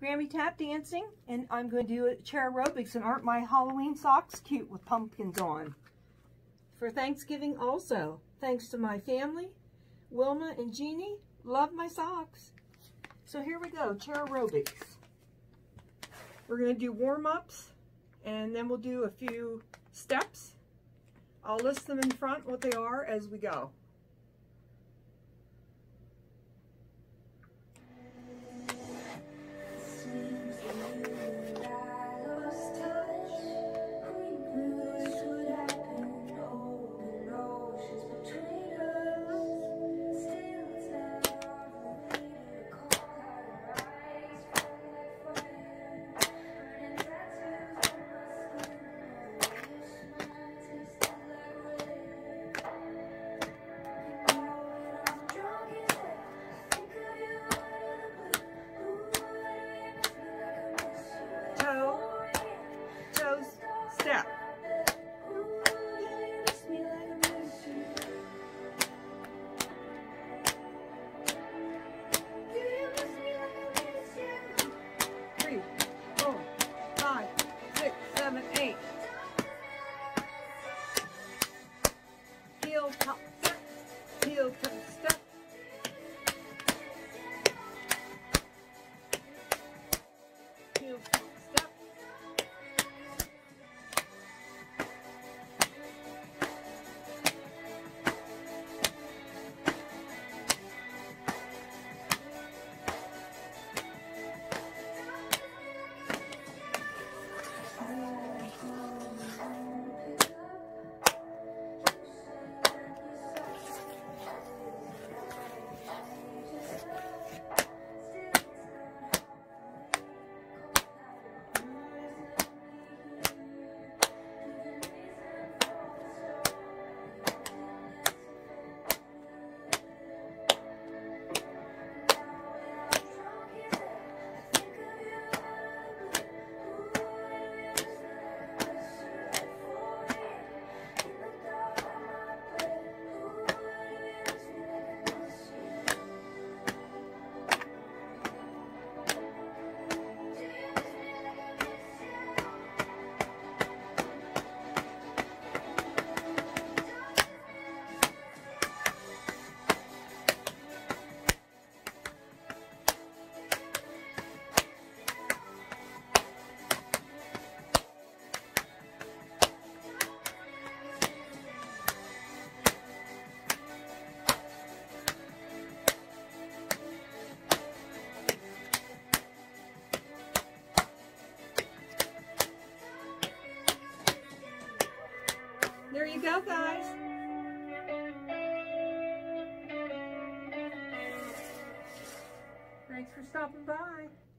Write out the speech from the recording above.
Grammy Tap Dancing, and I'm going to do a chair aerobics, and aren't my Halloween socks cute with pumpkins on? For Thanksgiving also, thanks to my family, Wilma and Jeannie, love my socks. So here we go, chair aerobics. We're going to do warm-ups, and then we'll do a few steps. I'll list them in front, what they are, as we go. There you go, guys. Thanks for stopping by.